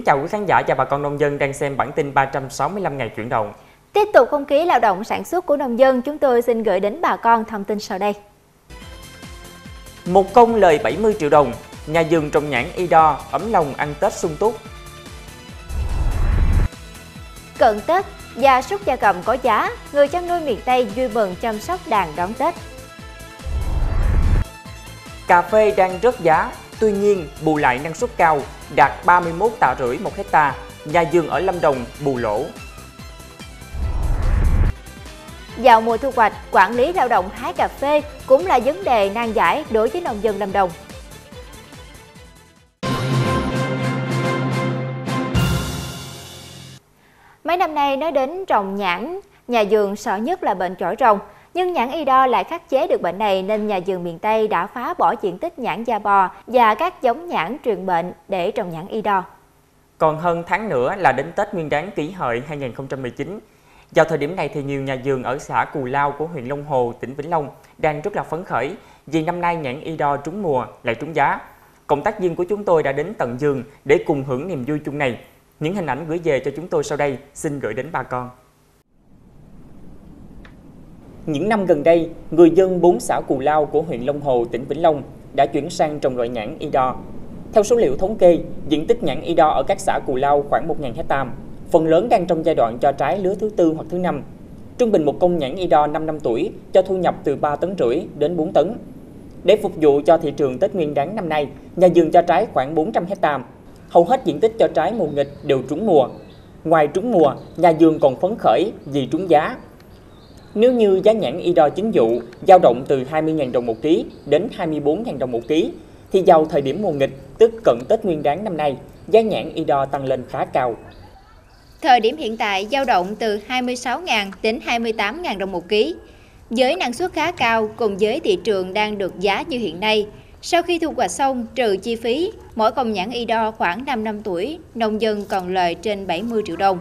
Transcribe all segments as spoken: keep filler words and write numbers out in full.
Kính chào quý khán giả và bà con nông dân đang xem bản tin ba trăm sáu mươi lăm ngày chuyển động. Tiếp tục không khí lao động sản xuất của nông dân, chúng tôi xin gửi đến bà con thông tin sau đây. Một công lời bảy mươi triệu đồng, nhà vườn trồng nhãn Y Đo ấm lòng ăn Tết sung túc. Cận Tết, gia súc gia cầm có giá, người chăn nuôi miền Tây vui mừng chăm sóc đàn đón Tết. Cà phê đang rớt giá, tuy nhiên bù lại năng suất cao, đạt ba mươi mốt tạ rưỡi một hecta, nhà vườn ở Lâm Đồng bù lỗ. Vào mùa thu hoạch, quản lý lao động hái cà phê cũng là vấn đề nan giải đối với nông dân Lâm Đồng. Mấy năm nay nói đến trồng nhãn, nhà vườn sợ nhất là bệnh chổi rồng. Nhưng nhãn Y Đo lại khắc chế được bệnh này nên nhà vườn miền Tây đã phá bỏ diện tích nhãn da bò và các giống nhãn truyền bệnh để trồng nhãn Y Đo. Còn hơn tháng nữa là đến Tết Nguyên đán Kỷ Hợi hai nghìn không trăm mười chín. Vào thời điểm này thì nhiều nhà vườn ở xã Cù Lao của huyện Long Hồ, tỉnh Vĩnh Long đang rất là phấn khởi vì năm nay nhãn Y Đo trúng mùa lại trúng giá. Cộng tác viên của chúng tôi đã đến tận vườn để cùng hưởng niềm vui chung này. Những hình ảnh gửi về cho chúng tôi sau đây xin gửi đến bà con. Những năm gần đây, người dân bốn xã Cù Lao của huyện Long Hồ, tỉnh Vĩnh Long đã chuyển sang trồng loại nhãn Y Đo. Theo số liệu thống kê, diện tích nhãn Y Đo ở các xã Cù Lao khoảng một nghìn héc-ta, phần lớn đang trong giai đoạn cho trái lứa thứ tư hoặc thứ năm. Trung bình một công nhãn Y Đo năm năm tuổi cho thu nhập từ ba tấn rưỡi đến bốn tấn. Để phục vụ cho thị trường Tết Nguyên đán năm nay, nhà vườn cho trái khoảng bốn trăm héc-ta. Hầu hết diện tích cho trái mùa nghịch đều trúng mùa. Ngoài trúng mùa, nhà vườn còn phấn khởi vì trúng giá. Nếu như giá nhãn Y Đo chính vụ dao động từ hai mươi nghìn đồng một ký đến hai mươi bốn nghìn đồng một ký, thì vào thời điểm mùa nghịch, tức cận Tết Nguyên đán năm nay, giá nhãn Y Đo tăng lên khá cao. Thời điểm hiện tại dao động từ hai mươi sáu nghìn đến hai mươi tám nghìn đồng một ký. Với năng suất khá cao cùng với thị trường đang được giá như hiện nay, sau khi thu hoạch xong trừ chi phí, mỗi công nhãn Y Đo khoảng năm năm tuổi, nông dân còn lời trên bảy mươi triệu đồng.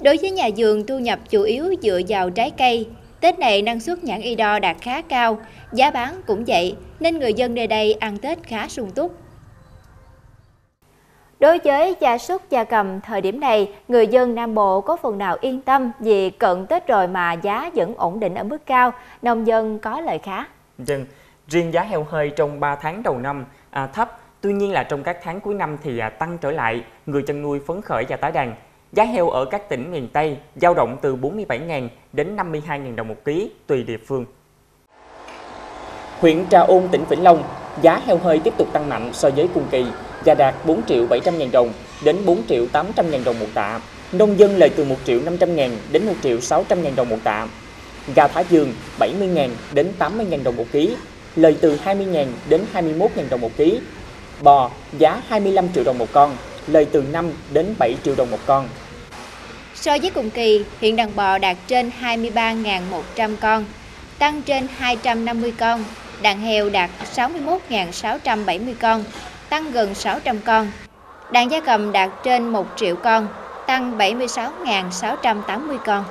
Đối với nhà vườn thu nhập chủ yếu dựa vào trái cây, Tết này năng suất nhãn Y Đo đạt khá cao, giá bán cũng vậy nên người dân nơi đây ăn Tết khá sung túc. Đối với gia súc gia cầm thời điểm này, người dân Nam Bộ có phần nào yên tâm vì cận Tết rồi mà giá vẫn ổn định ở mức cao, nông dân có lợi khá. Dân, riêng giá heo hơi trong ba tháng đầu năm à, thấp, tuy nhiên là trong các tháng cuối năm thì à, tăng trở lại, người chăn nuôi phấn khởi và tái đàn. Giá heo ở các tỉnh miền Tây dao động từ bốn mươi bảy nghìn đến năm mươi hai nghìn đồng một ký tùy địa phương. Huyện Trà Ún, tỉnh Vĩnh Long, giá heo hơi tiếp tục tăng mạnh so với cùng kỳ và đạt bốn triệu bảy trăm nghìn đồng đến bốn triệu tám trăm nghìn đồng một tạ. Nông dân lời từ một triệu năm trăm nghìn đến một triệu sáu trăm nghìn đồng một tạ. Gà Thái Dương bảy mươi nghìn đến tám mươi nghìn đồng một ký, lời từ hai mươi nghìn đến hai mươi mốt nghìn đồng một ký. Bò giá hai mươi lăm triệu đồng một con, lời từ năm đến bảy triệu đồng một con. So với cùng kỳ, hiện đàn bò đạt trên hai mươi ba nghìn một trăm con, tăng trên hai trăm năm mươi con, đàn heo đạt sáu mươi mốt nghìn sáu trăm bảy mươi con, tăng gần sáu trăm con, đàn gia cầm đạt trên một triệu con, tăng bảy mươi sáu nghìn sáu trăm tám mươi con.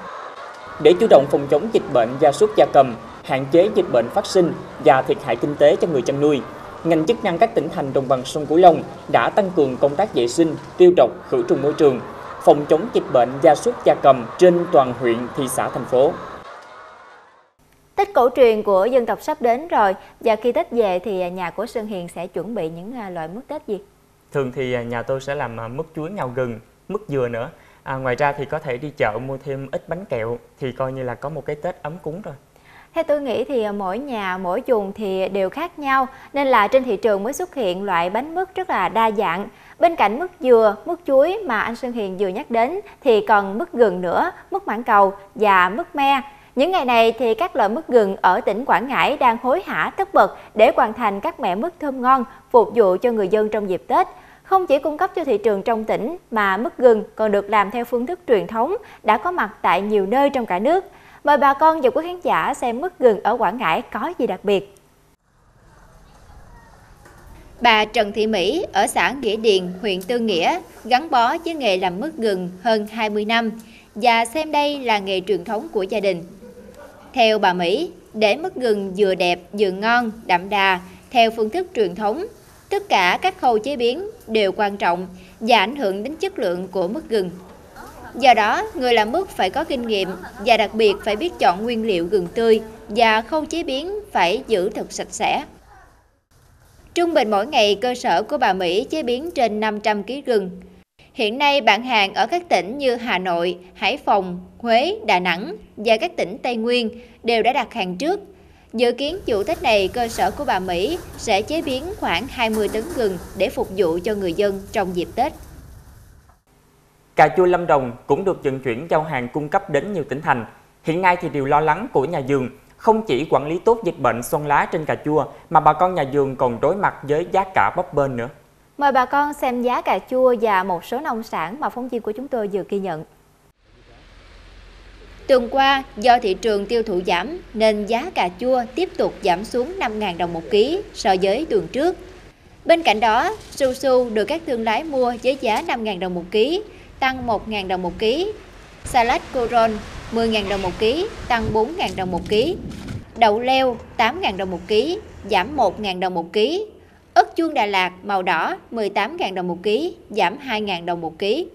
Để chủ động phòng chống dịch bệnh gia súc gia cầm, hạn chế dịch bệnh phát sinh và thiệt hại kinh tế cho người chăn nuôi, ngành chức năng các tỉnh thành đồng bằng sông Cửu Long đã tăng cường công tác vệ sinh, tiêu độc, khử trùng môi trường, phòng chống dịch bệnh gia súc gia cầm trên toàn huyện, thị xã, thành phố. Tết cổ truyền của dân tộc sắp đến rồi, và khi Tết về thì nhà của Sơn Hiền sẽ chuẩn bị những loại mứt Tết gì? Thường thì nhà tôi sẽ làm mứt chuối ngào gừng, mứt dừa nữa. À, ngoài ra thì có thể đi chợ mua thêm ít bánh kẹo thì coi như là có một cái Tết ấm cúng rồi. Theo tôi nghĩ thì mỗi nhà, mỗi vùng thì đều khác nhau, nên là trên thị trường mới xuất hiện loại bánh mứt rất là đa dạng. Bên cạnh mứt dừa, mứt chuối mà anh Sơn Hiền vừa nhắc đến thì còn mứt gừng nữa, mứt mãng cầu và mứt me. Những ngày này thì các loại mứt gừng ở tỉnh Quảng Ngãi đang hối hả tất bật để hoàn thành các mẻ mứt thơm ngon, phục vụ cho người dân trong dịp Tết. Không chỉ cung cấp cho thị trường trong tỉnh mà mứt gừng còn được làm theo phương thức truyền thống, đã có mặt tại nhiều nơi trong cả nước. Mời bà con và quý khán giả xem mứt gừng ở Quảng Ngãi có gì đặc biệt. Bà Trần Thị Mỹ ở xã Nghĩa Điền, huyện Tư Nghĩa gắn bó với nghề làm mứt gừng hơn hai mươi năm và xem đây là nghề truyền thống của gia đình. Theo bà Mỹ, để mứt gừng vừa đẹp vừa ngon, đậm đà theo phương thức truyền thống, tất cả các khâu chế biến đều quan trọng và ảnh hưởng đến chất lượng của mứt gừng. Do đó, người làm mứt phải có kinh nghiệm và đặc biệt phải biết chọn nguyên liệu gừng tươi và khâu chế biến phải giữ thật sạch sẽ. Trung bình mỗi ngày, cơ sở của bà Mỹ chế biến trên năm trăm ki lô gam gừng. Hiện nay, bạn hàng ở các tỉnh như Hà Nội, Hải Phòng, Huế, Đà Nẵng và các tỉnh Tây Nguyên đều đã đặt hàng trước. Dự kiến vụ Tết này, cơ sở của bà Mỹ sẽ chế biến khoảng hai mươi tấn gừng để phục vụ cho người dân trong dịp Tết. Cà chua Lâm Đồng cũng được vận chuyển giao hàng cung cấp đến nhiều tỉnh thành. Hiện nay thì điều lo lắng của nhà vườn không chỉ quản lý tốt dịch bệnh xoăn lá trên cà chua mà bà con nhà vườn còn đối mặt với giá cả bấp bênh nữa. Mời bà con xem giá cà chua và một số nông sản mà phóng viên của chúng tôi vừa ghi nhận. Tuần qua, do thị trường tiêu thụ giảm nên giá cà chua tiếp tục giảm xuống năm nghìn đồng một ký so với tuần trước. Bên cạnh đó, su su được các thương lái mua với giá năm nghìn đồng một ký, tăng một nghìn đồng một ký. Salad Coron mười nghìn đồng một ký, tăng bốn nghìn đồng một ký. Đậu leo tám nghìn đồng một ký, giảm một nghìn đồng một ký. Ớt chuông Đà Lạt màu đỏ mười tám nghìn đồng một ký, giảm hai nghìn đồng một ký.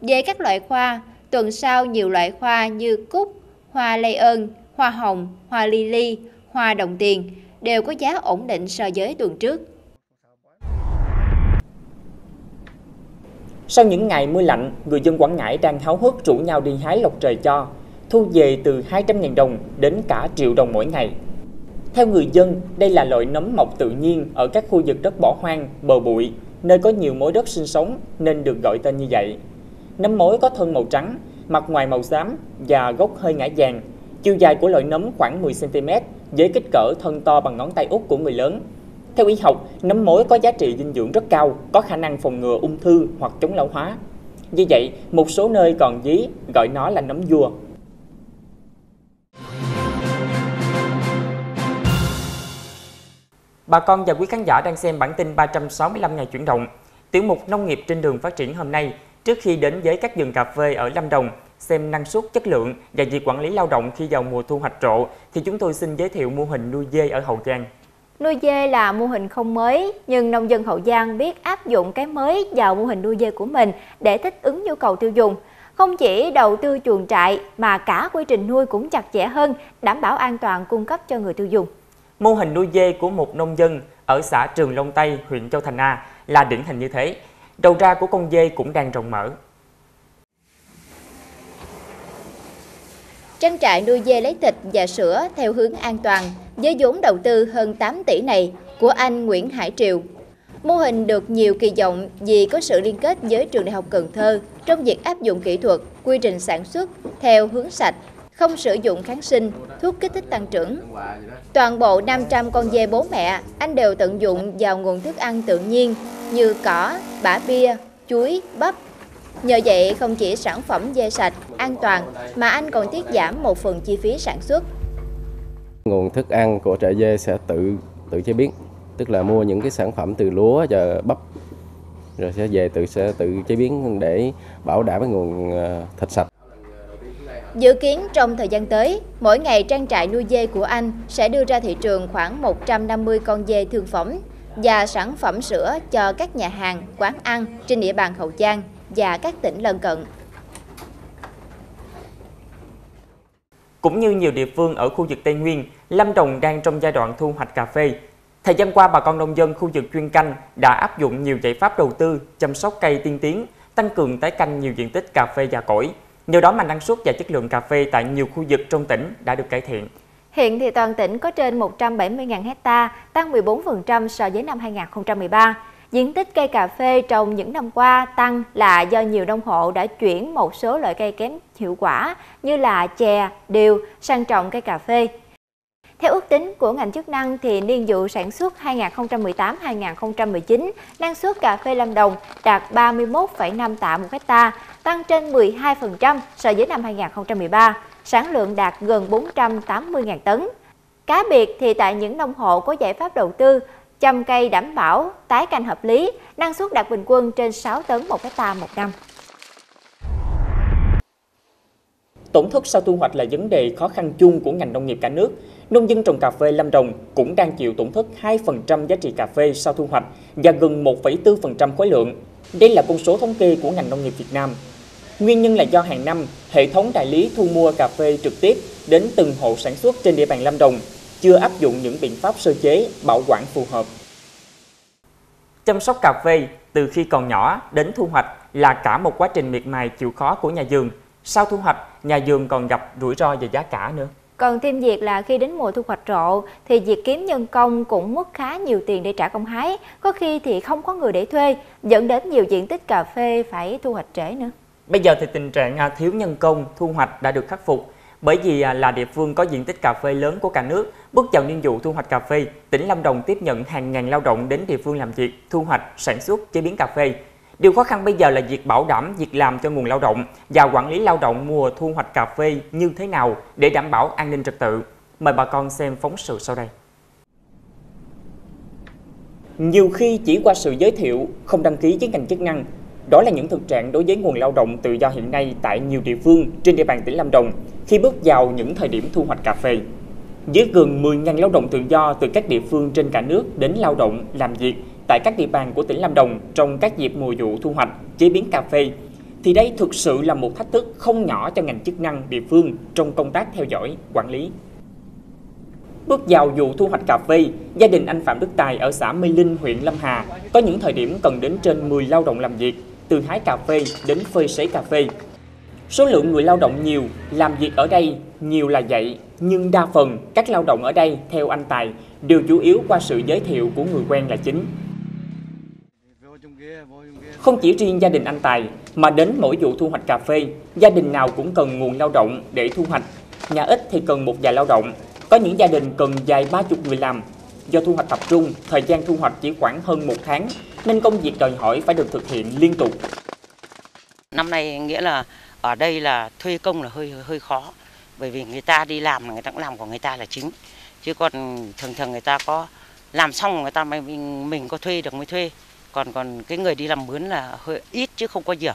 Về các loại hoa, tuần sau nhiều loại hoa như cúc, hoa lây ơn, hoa hồng, hoa lili, hoa đồng tiền đều có giá ổn định so với tuần trước. Sau những ngày mưa lạnh, người dân Quảng Ngãi đang háo hức rủ nhau đi hái lộc trời cho, thu về từ hai trăm nghìn đồng đến cả triệu đồng mỗi ngày. Theo người dân, đây là loại nấm mọc tự nhiên ở các khu vực đất bỏ hoang, bờ bụi, nơi có nhiều mối đất sinh sống nên được gọi tên như vậy. Nấm mối có thân màu trắng, mặt ngoài màu xám và gốc hơi ngã vàng. Chiều dài của loại nấm khoảng mười xăng ti mét với kích cỡ thân to bằng ngón tay út của người lớn. Theo y học, nấm mối có giá trị dinh dưỡng rất cao, có khả năng phòng ngừa ung thư hoặc chống lão hóa. Vì vậy, một số nơi còn dí gọi nó là nấm vua. Bà con và quý khán giả đang xem bản tin ba trăm sáu mươi lăm ngày chuyển động. Tiểu mục Nông nghiệp trên đường phát triển hôm nay, trước khi đến với các vườn cà phê ở Lâm Đồng, xem năng suất, chất lượng và việc quản lý lao động khi vào mùa thu hoạch rộ, thì chúng tôi xin giới thiệu mô hình nuôi dê ở Hậu Giang. Nuôi dê là mô hình không mới, nhưng nông dân Hậu Giang biết áp dụng cái mới vào mô hình nuôi dê của mình để thích ứng nhu cầu tiêu dùng. Không chỉ đầu tư chuồng trại mà cả quy trình nuôi cũng chặt chẽ hơn, đảm bảo an toàn cung cấp cho người tiêu dùng. Mô hình nuôi dê của một nông dân ở xã Trường Long Tây, huyện Châu Thành A là điển hình như thế. Đầu ra của con dê cũng đang rộng mở. Trang trại nuôi dê lấy thịt và sữa theo hướng an toàn với vốn đầu tư hơn tám tỷ này của anh Nguyễn Hải Triều. Mô hình được nhiều kỳ vọng vì có sự liên kết với Trường Đại học Cần Thơ trong việc áp dụng kỹ thuật, quy trình sản xuất theo hướng sạch, không sử dụng kháng sinh, thuốc kích thích tăng trưởng. Toàn bộ năm trăm con dê bố mẹ, anh đều tận dụng vào nguồn thức ăn tự nhiên như cỏ, bã bia, chuối, bắp. Nhờ vậy, không chỉ sản phẩm dê sạch, an toàn, mà anh còn tiết giảm một phần chi phí sản xuất. Nguồn thức ăn của trại dê sẽ tự tự chế biến, tức là mua những cái sản phẩm từ lúa và bắp, rồi sẽ về tự sẽ tự chế biến để bảo đảm cái nguồn thịt sạch. Dự kiến trong thời gian tới, mỗi ngày trang trại nuôi dê của anh sẽ đưa ra thị trường khoảng một trăm năm mươi con dê thương phẩm và sản phẩm sữa cho các nhà hàng, quán ăn trên địa bàn Hậu Giang và các tỉnh lân cận. Cũng như nhiều địa phương ở khu vực Tây Nguyên, Lâm Đồng đang trong giai đoạn thu hoạch cà phê. Thời gian qua, bà con nông dân khu vực chuyên canh đã áp dụng nhiều giải pháp đầu tư, chăm sóc cây tiên tiến, tăng cường tái canh nhiều diện tích cà phê già cỗi. Nhờ đó mà năng suất và chất lượng cà phê tại nhiều khu vực trong tỉnh đã được cải thiện. Hiện thì toàn tỉnh có trên một trăm bảy mươi nghìn héc ta, tăng mười bốn phần trăm so với năm hai nghìn không trăm mười ba. Diện tích cây cà phê trong những năm qua tăng là do nhiều nông hộ đã chuyển một số loại cây kém hiệu quả như là chè, điều sang trồng cây cà phê. Theo ước tính của ngành chức năng, thì niên vụ sản xuất hai nghìn không trăm mười tám đến hai nghìn không trăm mười chín, năng suất cà phê Lâm Đồng đạt ba mươi mốt phẩy năm tạ một hecta, tăng trên mười hai phần trăm so với năm hai nghìn không trăm mười ba, sản lượng đạt gần bốn trăm tám mươi nghìn tấn. Cá biệt thì tại những nông hộ có giải pháp đầu tư, chăm cây đảm bảo, tái canh hợp lý, năng suất đạt bình quân trên sáu tấn một hecta một năm. Tổn thất sau thu hoạch là vấn đề khó khăn chung của ngành nông nghiệp cả nước. Nông dân trồng cà phê Lâm Đồng cũng đang chịu tổn thất hai phần trăm giá trị cà phê sau thu hoạch và gần một phẩy bốn phần trăm khối lượng. Đây là con số thống kê của ngành nông nghiệp Việt Nam. Nguyên nhân là do hàng năm, hệ thống đại lý thu mua cà phê trực tiếp đến từng hộ sản xuất trên địa bàn Lâm Đồng chưa áp dụng những biện pháp sơ chế, bảo quản phù hợp. Chăm sóc cà phê từ khi còn nhỏ đến thu hoạch là cả một quá trình miệt mài chịu khó của nhà vườn. Sau thu hoạch, nhà vườn còn gặp rủi ro về giá cả nữa. Còn thêm việc là khi đến mùa thu hoạch rộ thì việc kiếm nhân công cũng mất khá nhiều tiền để trả công hái, có khi thì không có người để thuê, dẫn đến nhiều diện tích cà phê phải thu hoạch trễ nữa. Bây giờ thì tình trạng thiếu nhân công thu hoạch đã được khắc phục. Bởi vì là địa phương có diện tích cà phê lớn của cả nước, bước vào niên vụ thu hoạch cà phê, tỉnh Lâm Đồng tiếp nhận hàng ngàn lao động đến địa phương làm việc, thu hoạch, sản xuất, chế biến cà phê. Điều khó khăn bây giờ là việc bảo đảm việc làm cho nguồn lao động và quản lý lao động mùa thu hoạch cà phê như thế nào để đảm bảo an ninh trật tự. Mời bà con xem phóng sự sau đây. Nhiều khi chỉ qua sự giới thiệu, không đăng ký với ngành chức năng, đó là những thực trạng đối với nguồn lao động tự do hiện nay tại nhiều địa phương trên địa bàn tỉnh Lâm Đồng khi bước vào những thời điểm thu hoạch cà phê. Với gần mười nghìn lao động tự do từ các địa phương trên cả nước đến lao động, làm việc tại các địa bàn của tỉnh Lâm Đồng trong các dịp mùa vụ thu hoạch, chế biến cà phê, thì đây thực sự là một thách thức không nhỏ cho ngành chức năng địa phương trong công tác theo dõi, quản lý. Bước vào vụ thu hoạch cà phê, gia đình anh Phạm Đức Tài ở xã Mê Linh, huyện Lâm Hà có những thời điểm cần đến trên mười lao động làm việc, từ hái cà phê đến phơi sấy cà phê. Số lượng người lao động nhiều, làm việc ở đây nhiều là vậy, nhưng đa phần các lao động ở đây, theo anh Tài, đều chủ yếu qua sự giới thiệu của người quen là chính. Không chỉ riêng gia đình anh Tài, mà đến mỗi vụ thu hoạch cà phê, gia đình nào cũng cần nguồn lao động để thu hoạch. Nhà ít thì cần một vài lao động, có những gia đình cần vài ba chục người làm. Do thu hoạch tập trung, thời gian thu hoạch chỉ khoảng hơn một tháng, nên công việc đòi hỏi phải được thực hiện liên tục. Năm nay nghĩa là ở đây là thuê công là hơi hơi khó, bởi vì người ta đi làm là người ta cũng làm của người ta là chính, chứ còn thường thường người ta có làm xong người ta mới mình, mình có thuê được mới thuê, còn còn cái người đi làm mướn là hơi ít chứ không có nhiều.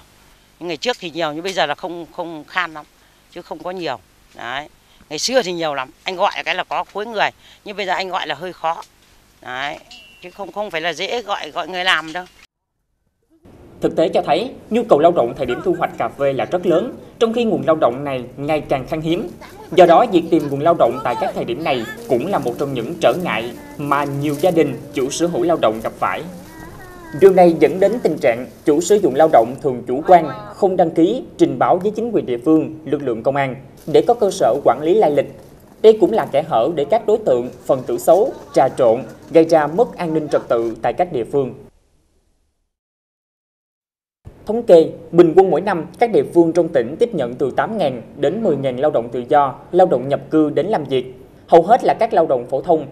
Những ngày trước thì nhiều nhưng bây giờ là không không khan lắm chứ không có nhiều. Đấy. Ngày xưa thì nhiều lắm, anh gọi cái là có khối người, nhưng bây giờ anh gọi là hơi khó. Đấy, chứ không không phải là dễ gọi gọi người làm đâu. Thực tế cho thấy, nhu cầu lao động thời điểm thu hoạch cà phê là rất lớn, trong khi nguồn lao động này ngày càng khan hiếm. Do đó, việc tìm nguồn lao động tại các thời điểm này cũng là một trong những trở ngại mà nhiều gia đình chủ sở hữu lao động gặp phải. Điều này dẫn đến tình trạng chủ sử dụng lao động thường chủ quan, không đăng ký, trình báo với chính quyền địa phương, lực lượng công an để có cơ sở quản lý lai lịch. Đây cũng là kẽ hở để các đối tượng, phần tử xấu, trà trộn, gây ra mất an ninh trật tự tại các địa phương. Thống kê, bình quân mỗi năm, các địa phương trong tỉnh tiếp nhận từ tám nghìn đến mười nghìn lao động tự do, lao động nhập cư đến làm việc. Hầu hết là các lao động phổ thông.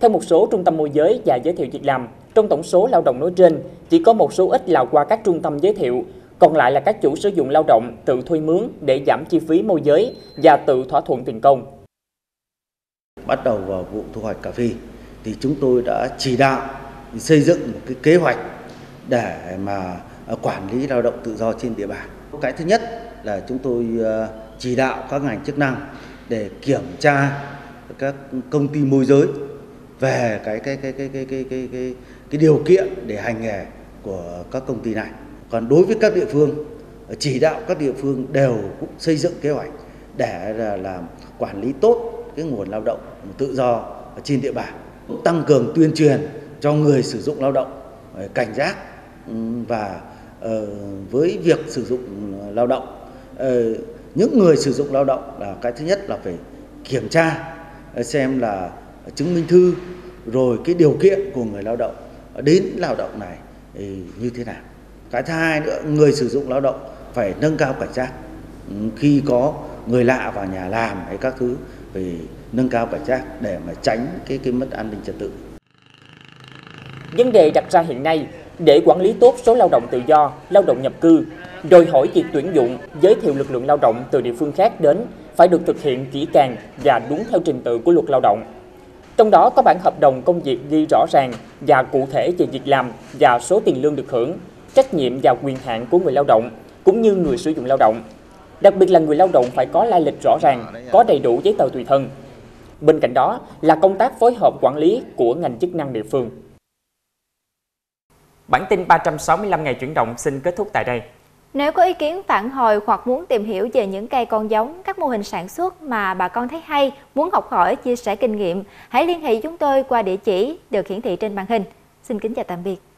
Theo một số trung tâm môi giới và giới thiệu việc làm, trong tổng số lao động nói trên, chỉ có một số ít là qua các trung tâm giới thiệu, còn lại là các chủ sử dụng lao động tự thuê mướn để giảm chi phí môi giới và tự thỏa thuận tiền công. Bắt đầu vào vụ thu hoạch cà phê thì chúng tôi đã chỉ đạo xây dựng một cái kế hoạch để mà quản lý lao động tự do trên địa bàn. Cái thứ nhất là chúng tôi chỉ đạo các ngành chức năng để kiểm tra các công ty môi giới về cái cái cái cái cái cái cái cái, cái điều kiện để hành nghề của các công ty này. Còn đối với các địa phương, chỉ đạo các địa phương đều cũng xây dựng kế hoạch để là làm quản lý tốt cái nguồn lao động tự do ở trên địa bàn, cũng tăng cường tuyên truyền cho người sử dụng lao động cảnh giác và với việc sử dụng lao động, những người sử dụng lao động là cái thứ nhất là phải kiểm tra xem là chứng minh thư rồi cái điều kiện của người lao động đến lao động này như thế nào. Cái thứ hai nữa, người sử dụng lao động phải nâng cao cảnh giác khi có người lạ vào nhà làm hay các thứ, phải nâng cao cảnh giác để mà tránh cái cái mất an ninh trật tự. Vấn đề đặt ra hiện nay để quản lý tốt số lao động tự do, lao động nhập cư, đòi hỏi việc tuyển dụng, giới thiệu lực lượng lao động từ địa phương khác đến phải được thực hiện kỹ càng và đúng theo trình tự của luật lao động. Trong đó có bản hợp đồng công việc ghi rõ ràng và cụ thể về việc làm và số tiền lương được hưởng, trách nhiệm và quyền hạn của người lao động cũng như người sử dụng lao động. Đặc biệt là người lao động phải có lai lịch rõ ràng, có đầy đủ giấy tờ tùy thân. Bên cạnh đó là công tác phối hợp quản lý của ngành chức năng địa phương. Bản tin ba trăm sáu mươi lăm ngày chuyển động xin kết thúc tại đây. Nếu có ý kiến phản hồi hoặc muốn tìm hiểu về những cây con giống, các mô hình sản xuất mà bà con thấy hay, muốn học hỏi, chia sẻ kinh nghiệm, hãy liên hệ chúng tôi qua địa chỉ được hiển thị trên màn hình. Xin kính chào tạm biệt.